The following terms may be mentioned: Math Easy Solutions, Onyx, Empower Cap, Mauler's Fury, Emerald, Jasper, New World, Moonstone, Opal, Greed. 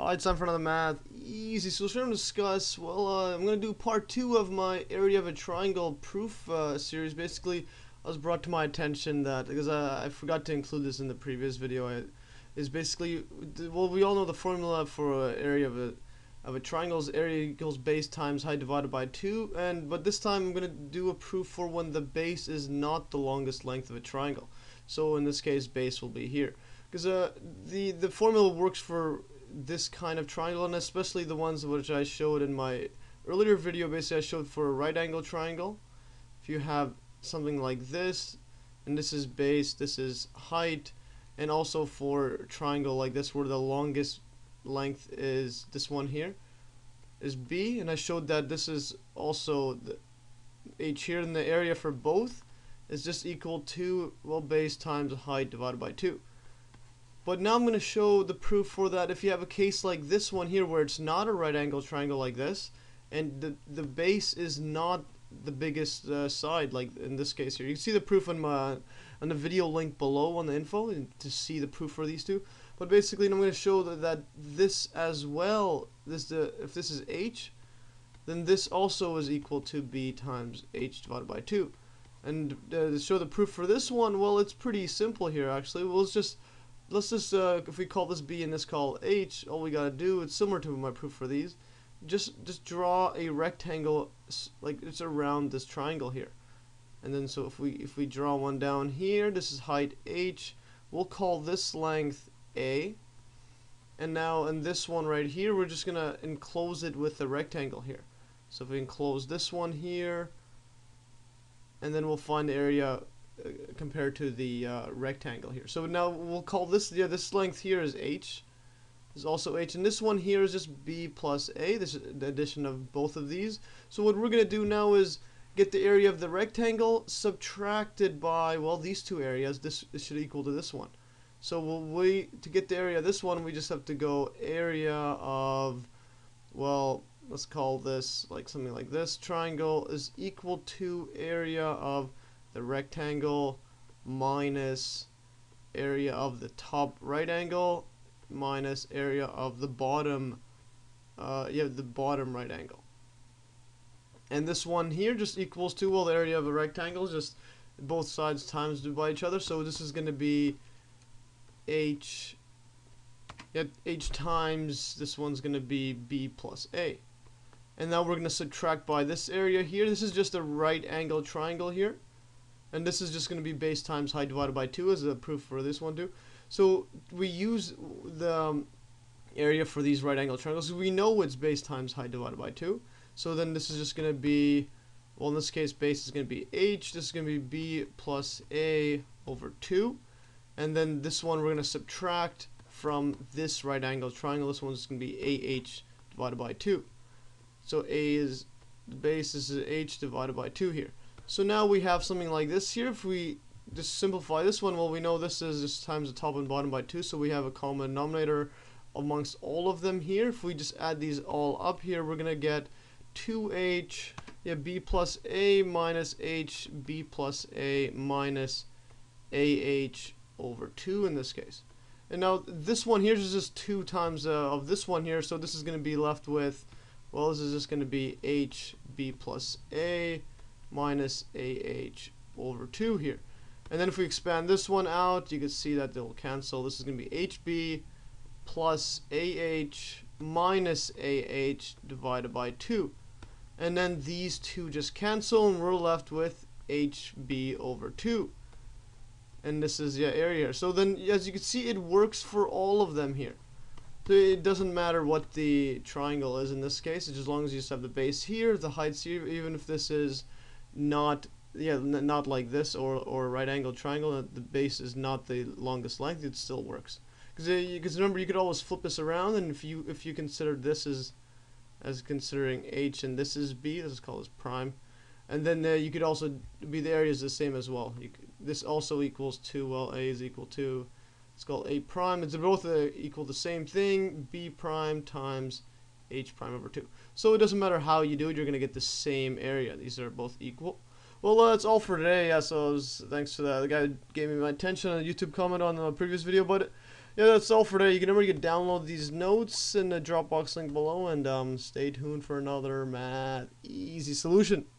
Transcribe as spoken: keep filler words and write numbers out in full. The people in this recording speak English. Alright, it's time for another Math Easy Solution to discuss. Well, uh, I'm going to do part two of my area of a triangle proof uh, series. Basically, I was brought to my attention that, because uh, I forgot to include this in the previous video, I, is basically, well, we all know the formula for uh, area of a, of a triangle is area equals base times height divided by two, and but this time I'm going to do a proof for when the base is not the longest length of a triangle. So in this case, base will be here. Because uh, the, the formula works for this kind of triangle, and especially the ones which I showed in my earlier video. Basically, I showed for a right angle triangle, if you have something like this, and this is base, this is height, and also for a triangle like this where the longest length is this one here is B, and I showed that this is also the H here, and the area for both is just equal to, well, base times height divided by two. But now I'm going to show the proof for that if you have a case like this one here where it's not a right angle triangle like this, and the, the base is not the biggest uh, side, like in this case here. You can see the proof on my on the video link below on the info and to see the proof for these two. But basically I'm going to show that, that this as well, this the if this is H, then this also is equal to B times H divided by two. And uh, to show the proof for this one, well, it's pretty simple here actually. Well, it's just Let's just, uh, if we call this B and this call H, all we gotta do, it's similar to my proof for these, just just draw a rectangle, like it's around this triangle here. And then so if we if we draw one down here, this is height H, we'll call this length A. And now in this one right here, we're just gonna enclose it with the rectangle here. So if we enclose this one here, and then we'll find the area compared to the uh, rectangle here. So now we'll call this, yeah, this length here is H, this is also H, and this one here is just B plus A, this is the addition of both of these. So what we're going to do now is get the area of the rectangle subtracted by, well, these two areas. This, this should equal to this one. So we'll wait to get the area of this one, we just have to go area of, well, let's call this like something like this, triangle is equal to area of the rectangle minus area of the top right angle minus area of the bottom uh, yeah, the bottom right angle. And this one here just equals to, well, the area of a rectangle, just both sides times by each other. So this is going to be H, yeah, H times, this one's going to be B plus A. And now we're going to subtract by this area here. This is just a right angle triangle here. And this is just going to be base times height divided by two as a proof for this one too. So we use the um, area for these right angle triangles. We know it's base times height divided by two. So then this is just going to be, well, in this case base is going to be H. This is going to be B plus A over two. And then this one we're going to subtract from this right angle triangle. This one's going to be A H divided by two. So A is, the base is H divided by two here. So now we have something like this here. If we just simplify this one, well, we know this is just times the top and bottom by two, so we have a common denominator amongst all of them here. If we just add these all up here, we're going to get two H, yeah, B plus A minus H, B plus A minus A H over two in this case. And now this one here is just two times uh, of this one here, so this is going to be left with, well, this is just going to be H, B plus A minus A H over two here. And then if we expand this one out, you can see that they'll cancel. This is going to be H B plus A H minus A H divided by two. And then these two just cancel, and we're left with H B over two. And this is the area. So then, as you can see, it works for all of them here. So it doesn't matter what the triangle is in this case, as long as you just have the base here, the heights here, even if this is not, yeah, n not like this or or a right angle triangle, the base is not the longest length, it still works. Because because remember, you could always flip this around, and if you if you consider this as as considering H and this is B, let's call this prime, and then uh, you could also be the area is the same as well. You could, this also equals to, well, A is equal to, let's call A prime. It's both uh, equal the same thing, B prime times H prime over two. So it doesn't matter how you do it, you're going to get the same area. These are both equal. Well, uh, that's all for today. Yeah, so was, thanks to the, the guy who gave me my attention on a YouTube comment on the previous video. But yeah, that's all for today. You can remember you can download these notes in the Dropbox link below, and um, stay tuned for another Math Easy Solution.